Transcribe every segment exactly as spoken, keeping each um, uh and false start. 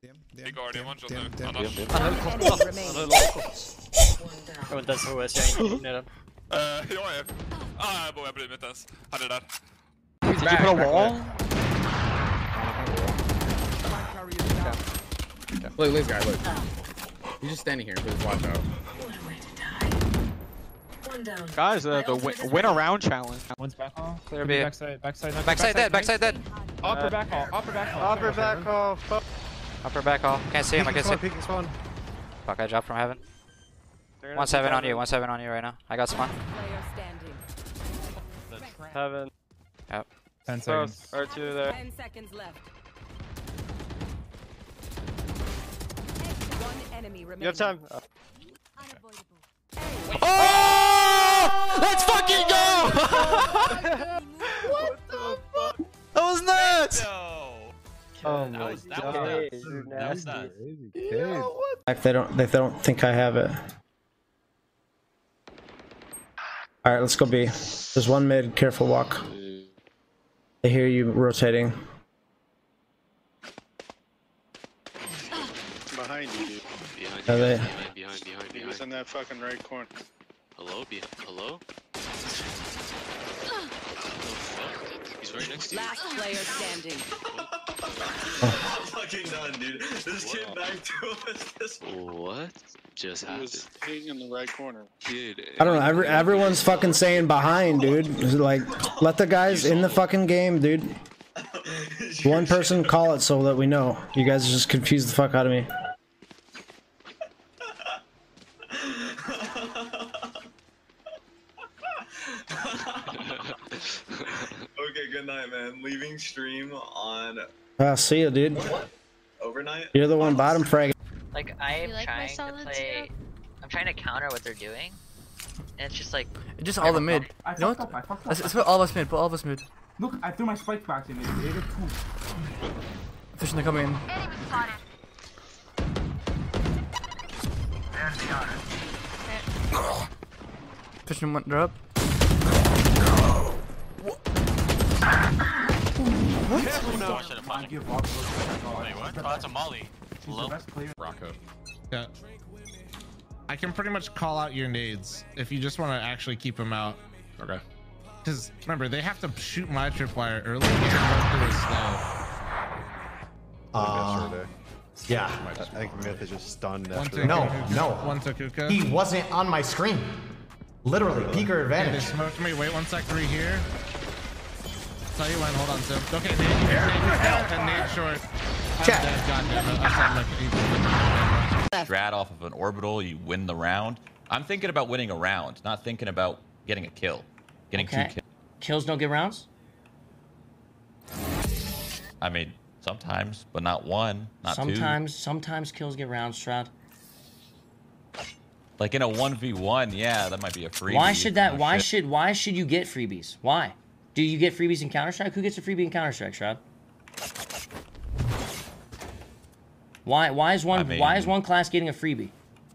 Big guardian, one shot there. Jag var inte ens på O S, jag är inte nere. Jag är... Ah, jag borde bli mitt ens. Han är där. Did you put a wall? Look, this guy, look. He's just standing here, please watch out. Guys, uh, the win, win around challenge. One's back hall. Clear B. Backside, backside, backside, backside dead, backside dead. Upper uh, back hall, upper back hall. Upper back hall. Upper back hall. Can't see him, I can't see him. Fuck, I dropped from heaven. One seven on you, one seven on you right now. I got spawn. Heaven. Yep. Ten seconds. R two there. Ten seconds left. One enemy remaining. You have time. Oh. Okay. Oh! Let's fucking go! What the fuck? That was nuts! No. Oh my god. That was nuts. If they don't, if they don't think I have it. Alright, let's go B. There's one mid, careful walk. I hear you rotating. Behind you, dude. Behind you. Behind, behind, behind, behind. He was in that fucking right corner. Hello, B. Hello? He's right next to you. Last player standing. Oh. I'm fucking done, dude. This wow. Kid back to us. This what just happened? He was hanging in the right corner. Dude. I don't know. Every, everyone's fucking saying behind, dude. Like, let the guys in the fucking game, dude. One person call it so that we know. You guys just confused the fuck out of me. Okay, good night, man. Leaving stream on. I'll see you, dude. What? Overnight? You're the one bottom frag. Like, I'm like trying to play. Too? I'm trying to counter what they're doing. And it's just like. Just all the mid. I no, fucked up, I fucked up. Let's, let's put all of us mid. Put all of us mid. Look, I threw my spike back in it. They did two. Fish in the coming. Enemy spotted. There's the honor. Fish in one drop. What? No. I should have fought him. Wait, what? Oh, that's a molly. Low. Rocco. Yeah. I can pretty much call out your nades if you just want to actually keep them out. Okay. Because remember, they have to shoot my tripwire early. Uh, yeah. I think Myth is just stunned. After no, no. One Takuka. He wasn't on my screen. Literally, really? Peaker advantage. Yeah, they smoked me. Wait one sec. Three here. Tell you when, hold on, Sim. Okay, Nate, and Nate short. Check. Strat off of an orbital, you win the round. I'm thinking about winning a round, not thinking about getting a kill. Getting okay. two kills. Kills don't get rounds? I mean, sometimes, but not one, not sometimes, two. Sometimes, sometimes kills get rounds, Shroud. Like in a one v one, yeah, that might be a freebie. Why should that, no why shit. should, why should you get freebies? Why? Do you get freebies in Counter-Strike? Who gets a freebie in Counter-Strike, Shroud? Why why is one I mean, why is one class getting a freebie?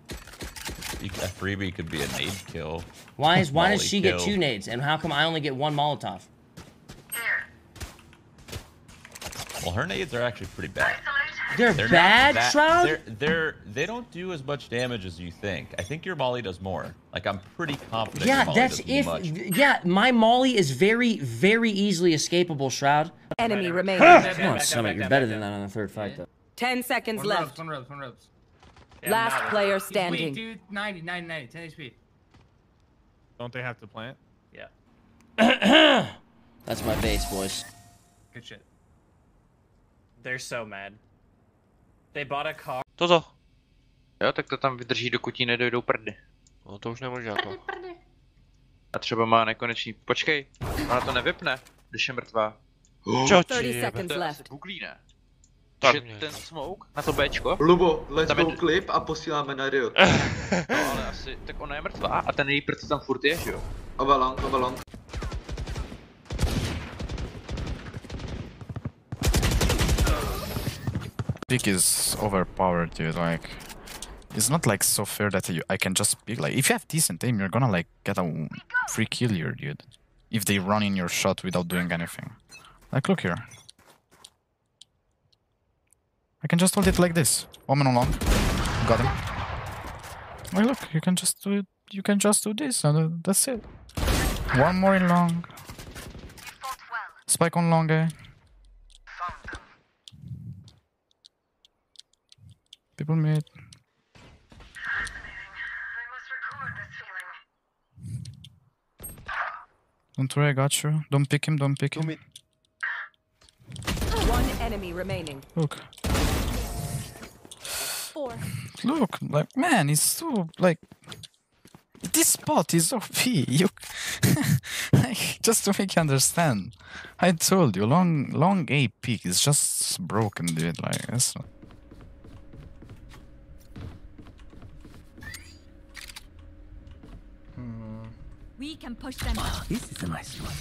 A freebie could be a nade kill. Why is why does she kill. get two nades and how come I only get one Molotov? Well, her nades are actually pretty bad. They're, they're bad, that, Shroud? They're, they're, they don't do as much damage as you think. I think your Molly does more. Like, I'm pretty confident yeah, your Molly that's does if, much. Yeah, my Molly is very, very easily escapable, Shroud. Enemy remains. Come on, Summit, you're better than that on the third fight, though. Ten seconds one left. Rubs, one rubs, one rubs. Yeah, last player standing. Wait, dude, ninety, ninety, ninety, ten H P. Don't they have to plant? Yeah. That's my base, boys. Good shit. They're so mad. They bought a car. Toto. Jo, tak to tam vydrží, dokud jí nedojdou prdy. No to už nemůže jako. Prdy, prdy. A třeba má nekonečný... Počkej, ona to nevypne, když je mrtvá. Čo ti jebe? To je asi buklí, ne? Takže ten smoke na to Bčko. Lubo, let's go klip a posíláme na Riot. No ale asi, tak ona je mrtvá a ten její prd tam furt je, že jo? Avalon, Avalon. Pick is overpowered, dude. Like, it's not like so fair that you, I can just pick. Like, if you have decent aim, you're gonna like get a free kill here, dude. If they run in your shot without doing anything. Like, look here. I can just hold it like this. Omen along. Got him. Well, look, you can just do it. You can just do this, and that's it. One more in long. Spike on long, eh? People mid. Don't worry, I got you. Don't pick him, don't pick him. One enemy remaining. Look. Four. Look, like, man, it's so, like... This spot is O P. You, like, just to make you understand. I told you, long long A P is just broken, dude. Like, that's not... Hmm. We can push them out. Oh, this is a nice one.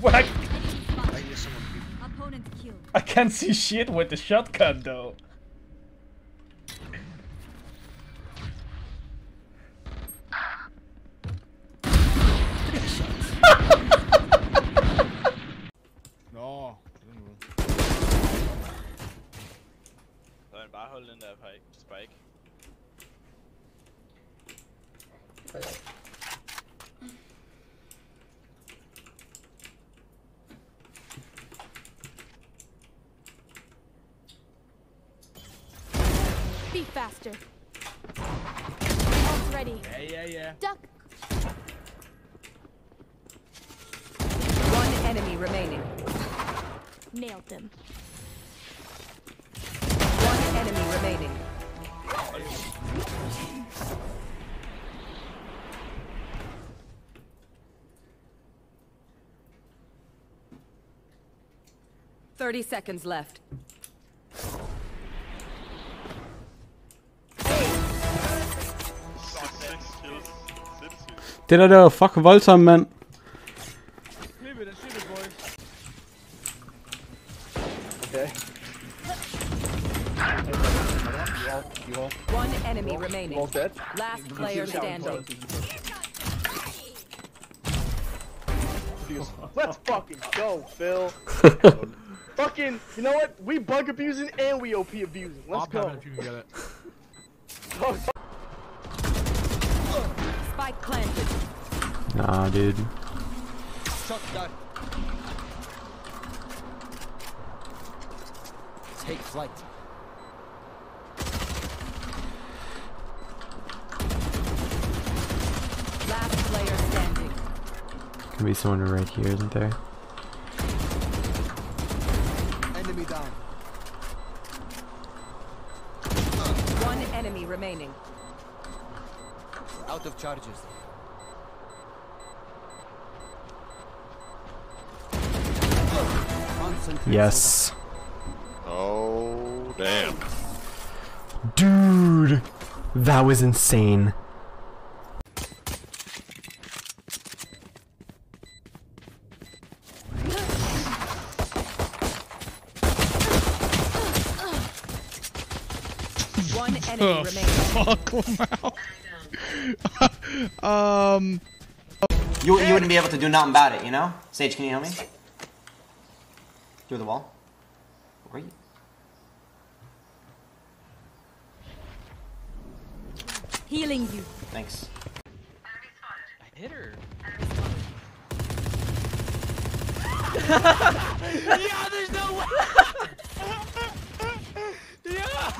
What? I... I can't see shit with the shotgun though. No. Don't bare hold den der spike. Be faster. Almost ready. Yeah, yeah, yeah. Duck. One enemy remaining. Nailed them. One enemy remaining. Thirty seconds left. Det der der var fucking voldsomt, mand. Okay. One enemy remaining. Last player standing. Let's fucking go, Phil. Fucking, you know what? We bug abusing and we O P abusing. Let's go. Spike planted. Nah, dude. Take flight. Last player standing. Could be someone right here, isn't there? Enemy down. One enemy remaining. Out of charges. Yes. Oh, damn. Dude, that was insane. One enemy oh, remaining. Fuck wow. um, you you wouldn't be able to do nothing about it, you know? Sage, can you help me? Through the wall. Where are you? Healing you. Thanks. I hit her. Yeah, there's no way. Yeah.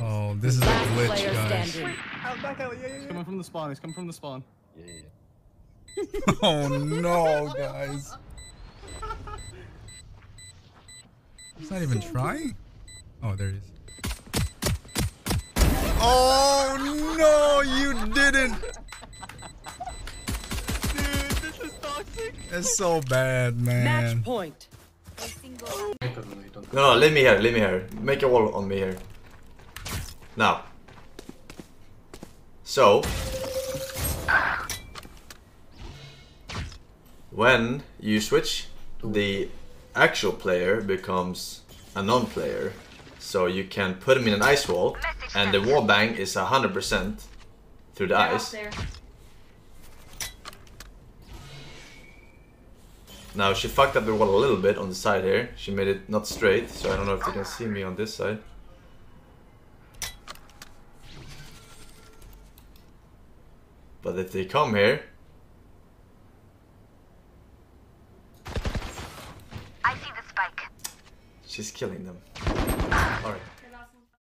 Oh, this is a glitch, guys. Wait, out back alley. Yeah, yeah, yeah. He's coming from the spawn. He's coming from the spawn. Yeah, yeah, yeah. Oh no, guys. He's not even trying. Oh, there he is. Oh no, you didn't. Dude, this is toxic. That's so bad, man. Match point. No, no, leave me here. Leave me here. Make a wall on me here. Now, so when you switch, the actual player becomes a non-player, so you can put him in an ice wall, and the wall bang is a hundred percent through the ice. Now she fucked up the wall a little bit on the side here. She made it not straight, so I don't know if you can see me on this side. But if they come here... I see the spike. She's killing them. Alright.